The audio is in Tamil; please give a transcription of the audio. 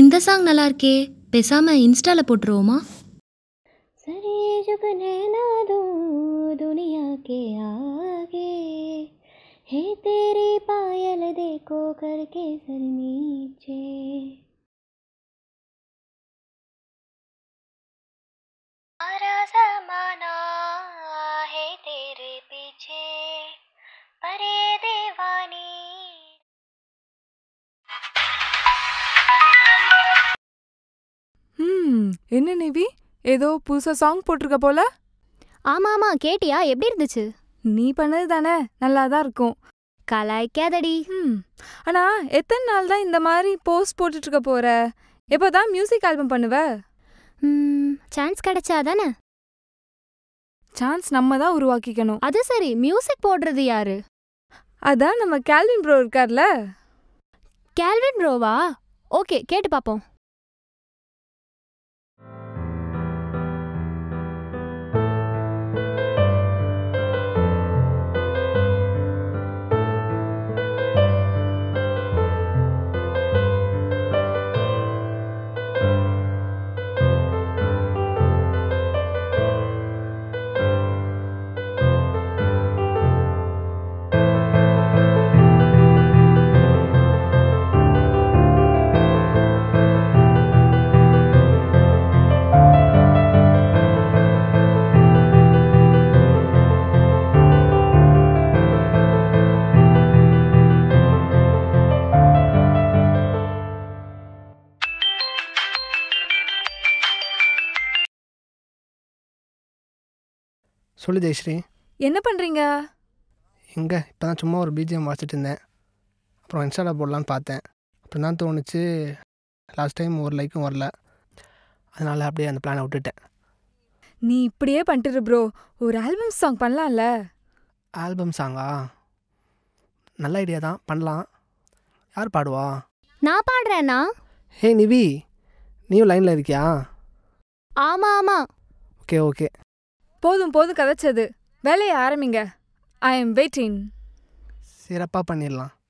இந்த சாங் நல்லா இருக்கே, பேசாம இன்ஸ்டால போட்டுருவோமா? சரி ஜுகனே நாதோ दुनिया के आगे है तेरी पायल देखो करके सर नीचे। सारा जमाना है तेरे पीछे परे दीवानी। என்ன நிவி, ஏதோ புதுசா சாங் போட்டிருக்க போல? ஆமா ஆமா, கேட்டியா? எப்படி இருந்துச்சு? நீ பண்ணது தானே, நல்லா தான் இருக்கும். கலாய்க்காதடி. ஆனா எத்தனை நாள் தான் இந்த மாதிரி போஸ்ட் போட்டுட்டு இருக்க போற? எப்போதான் மியூசிக் ஆல்பம் பண்ணுவ? சான்ஸ் கிடைச்சா தானே. சான்ஸ் நம்ம தான் உருவாக்கிக்கணும். அது சரி, மியூசிக் போடுறது யாரு? அதான் நம்ம கேல்வின் ப்ரோ இருக்கார்ல. கேல்வின் ப்ரோவா? ஓகே, கேட்டு பார்ப்போம். சொல்லு ஜெயஸ்ரீ, என்ன பண்ணுறீங்க? எங்கே, இப்போ தான் சும்மா ஒரு பிஜிஎம் வாசிச்சுட்டு இருந்தேன். அப்புறம் இன்ஸ்டாவில் போடலான்னு பார்த்தேன். அப்புறம் தான் தோணுச்சு லாஸ்ட் டைம் ஒரு லைக்கும் வரல, அதனால் அப்படியே அந்த பிளானை விட்டுட்டேன். நீ இப்படியே பண்ணிட்டு ப்ரோ, ஒரு ஆல்பம் சாங் பண்ணலாம்ல? ஆல்பம் சாங்கா? நல்ல ஐடியா தான், பண்ணலாம். யார் பாடுவா? நான் பாடுறேன்னா. ஹே நிவி, நீயும் லைனில் இருக்கியா? ஆமாம் ஆமாம். ஓகே ஓகே, போதும் போதும் கதைச்சது, வேலையை ஆரம்பிங்க. I am waiting. சிறப்பாக பண்ணிடலாம்.